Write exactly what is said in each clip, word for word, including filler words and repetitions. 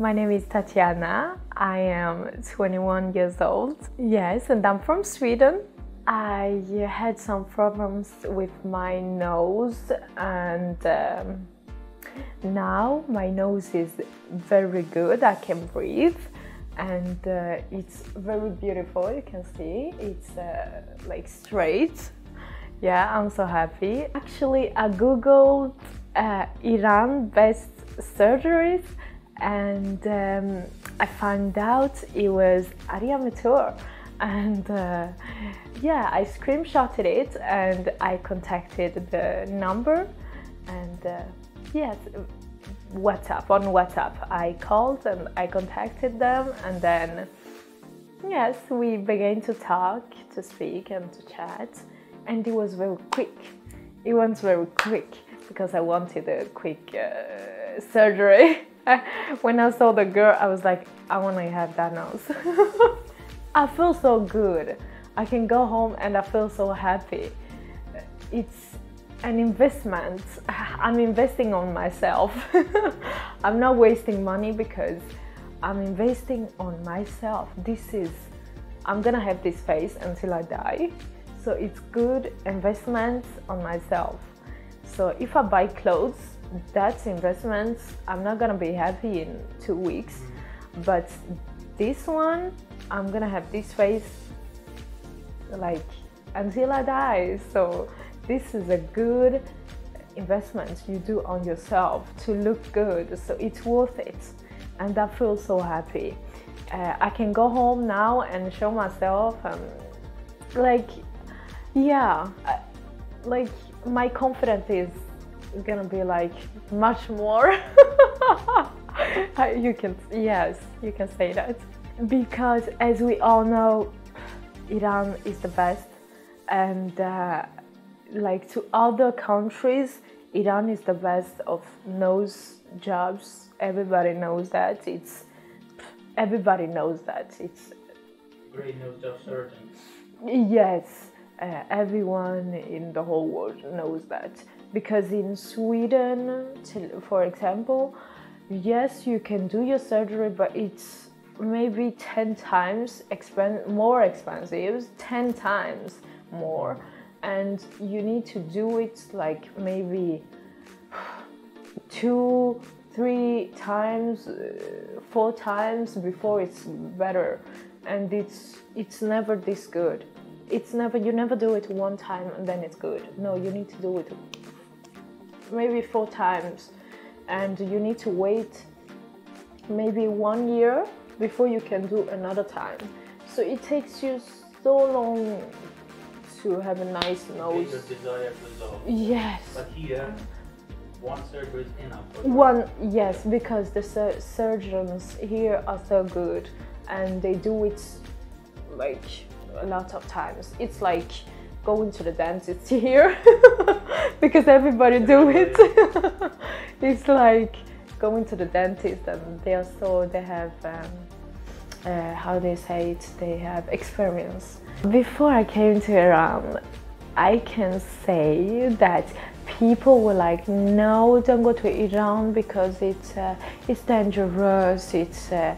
My name is Tatiana. I am twenty-one years old. Yes, and I'm from Sweden. I had some problems with my nose, and um, now my nose is very good. I can breathe, and uh, it's very beautiful. You can see it's uh, like straight. Yeah, I'm so happy. Actually, I googled uh, Iran best surgeries, and um, I found out it was AriaMedTour, and uh, yeah, I screenshotted it and I contacted the number, and uh, yes, WhatsApp on WhatsApp. I called and I contacted them, and then yes, we began to talk, to speak, and to chat, and it was very quick. It went very quick because I wanted a quick uh, surgery. When I saw the girl, I was like, I want to have that nose. I feel so good. I can go home and I feel so happy. It's an investment. I'm investing on myself. I'm not wasting money because I'm investing on myself. This is, I'm gonna have this face until I die. So it's good investment on myself. So if I buy clothes, that's investments. I'm not gonna be happy in two weeks, but this one, I'm gonna have this face like until I die. So this is a good investment you do on yourself to look good. So it's worth it, and I feel so happy. Uh, I can go home now and show myself, um, like, yeah, I, like my confidence is gonna be like much more. You can, yes, you can say that, because as we all know, Iran is the best, and uh, like to other countries, Iran is the best of nose jobs. Everybody knows that. It's everybody knows that it's very nose job surgeon. Yes, uh, everyone in the whole world knows that. Because in Sweden, for example, yes, you can do your surgery, but it's maybe ten times expen- more expensive, ten times more, and you need to do it like maybe two, three times, four times before it's better, and it's it's never this good. It's never you never do it one time and then it's good. No, you need to do it maybe four times, and you need to wait maybe one year before you can do another time. So it takes you so long to have a nice nose. Your desired result. Yes. But here, one surgery is enough. One, yes, because the sur surgeons here are so good, and they do it like a lot of times. It's like going to the dentist here. Because everybody do it. It's like going to the dentist, and they are so they have um, uh, how they say it, they have experience. Before I came to Iran, I can say that people were like, no, don't go to Iran because it's uh, it's dangerous. It's uh,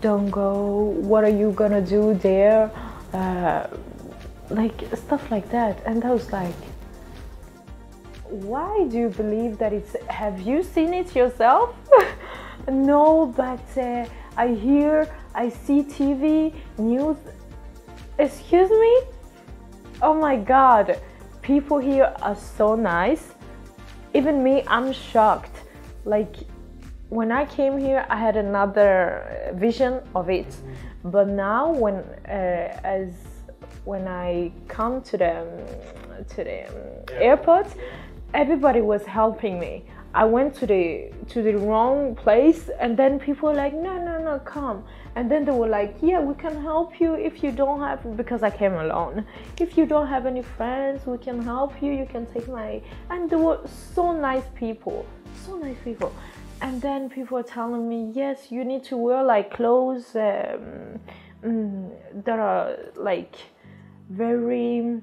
don't go. What are you gonna do there? Uh, like stuff like that, and I was like, why do you believe that it's, have you seen it yourself? No, but uh, I hear, I see T V, news. Excuse me? Oh my God, people here are so nice. Even me, I'm shocked. Like, when I came here, I had another vision of it. But now, when, uh, as when I come to the, to the airport, airport everybody was helping me. I went to the to the wrong place, and then people were like, no, no, no, come. And then they were like, yeah, we can help you if you don't have, because I came alone. If you don't have any friends, we can help you, you can take my, and they were so nice people, so nice people. And then people were telling me, yes, you need to wear like clothes um, mm, that are like very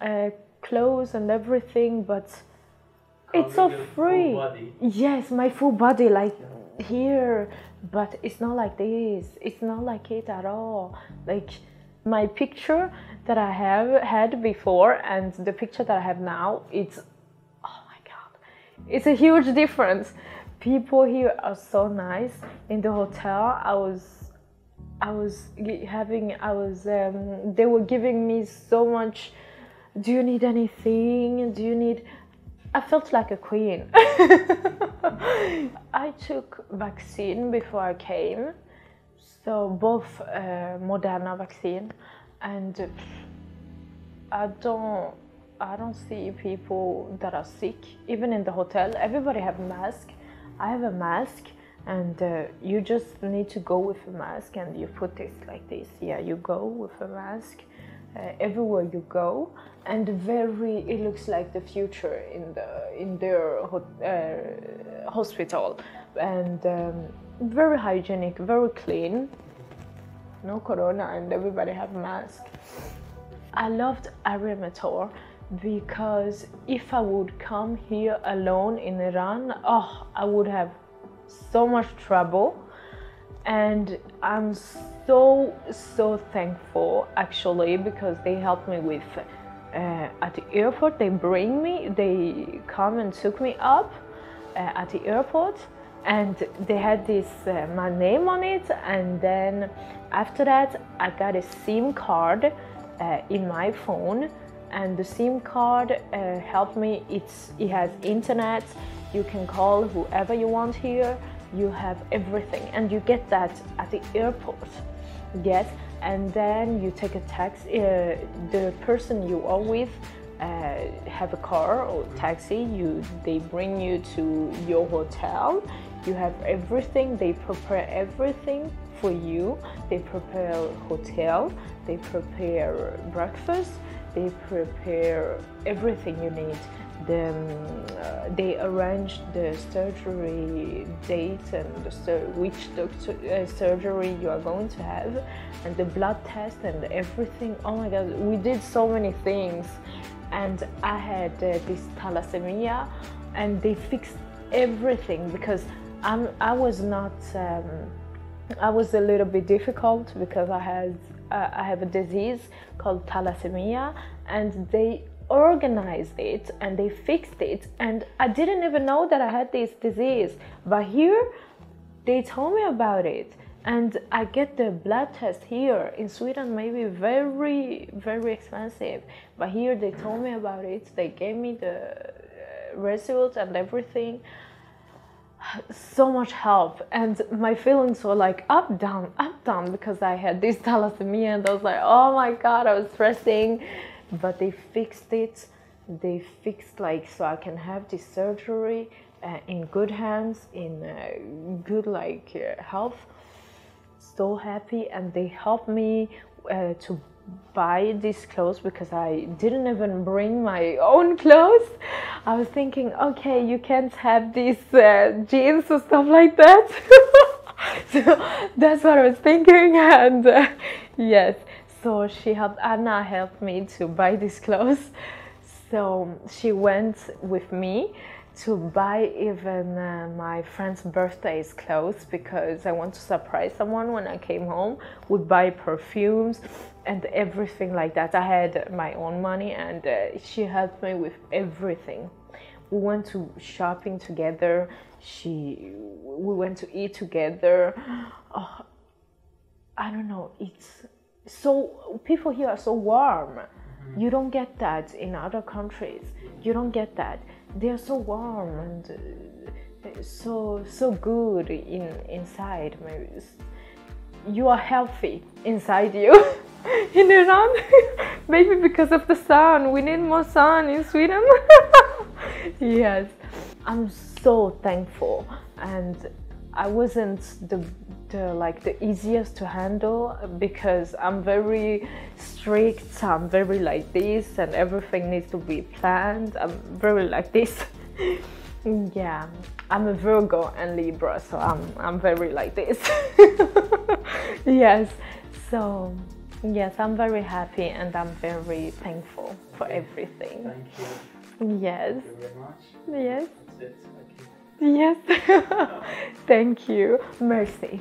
uh, clothes and everything, but It's so free. Yes, my full body, like here, but it's not like this. It's not like it at all. Like my picture that I have had before and the picture that I have now, it's, oh my God, it's a huge difference. People here are so nice. In the hotel, I was, I was having, I was, um, they were giving me so much. Do you need anything? Do you need? I felt like a queen. I took vaccine before I came, so both uh, Moderna vaccine, and I don't, I don't see people that are sick. Even in the hotel, everybody have a mask. I have a mask, and uh, you just need to go with a mask, and you put this like this. Yeah, you go with a mask. Uh, everywhere you go, and very it looks like the future in the in their ho uh, hospital, and um, very hygienic, very clean, no corona, and everybody have masks. I loved AriaMedTour because if I would come here alone in Iran, oh, I would have so much trouble. And I'm so, so thankful, actually, because they helped me with, uh, at the airport, they bring me, they come and took me up uh, at the airport, and they had this, uh, my name on it, and then after that, I got a SIM card uh, in my phone, and the SIM card uh, helped me. It's, it has internet, you can call whoever you want here. You have everything, and you get that at the airport. Yes, and then you take a taxi. Uh, the person you are with uh, have a car or taxi. You they bring you to your hotel. You have everything. They prepare everything for you. They prepare hotel. They prepare breakfast. They prepare everything you need. The, um, they arrange the surgery date and the sur which doctor, uh, surgery you are going to have, and the blood test and everything. Oh my God, we did so many things, and I had uh, this thalassemia, and they fixed everything because I'm, I was not. Um, I was a little bit difficult because I had uh, I have a disease called thalassemia, and they organized it and they fixed it, and I didn't even know that I had this disease, but here they told me about it, and I get the blood test here in Sweden, maybe very very expensive, but here they told me about it, they gave me the results and everything. So much help, and my feelings were like up down up down because I had this thalassemia, and I was like, oh my God, I was stressing. But they fixed it, they fixed like, so I can have this surgery uh, in good hands, in uh, good like uh, health. So happy, and they helped me uh, to buy these clothes because I didn't even bring my own clothes. I was thinking, okay, you can't have these uh, jeans or stuff like that. So that's what I was thinking, and uh, yes. So she helped, Anna helped me to buy these clothes. So she went with me to buy even uh, my friend's birthday's clothes because I want to surprise someone when I came home. Would buy perfumes and everything like that. I had my own money, and uh, she helped me with everything. We went to shopping together. She, we went to eat together. Oh, I don't know. It's. So people here are so warm. You don't get that in other countries. You don't get that. They are so warm and uh, so so good in inside. Maybe it's, you are healthy inside you. In Iran, maybe because of the sun. We need more sun in Sweden. Yes, I'm so thankful, and I wasn't the. Uh, like the easiest to handle because I'm very strict, I'm very like this, and everything needs to be planned. I'm very like this. Yeah, I'm a Virgo and Libra, so I'm, I'm very like this. Yes, so yes, I'm very happy, and I'm very thankful for everything. Thank you. Yes. Thank you very much. Yes. That's it. Okay. Yes. Thank you. Mercy.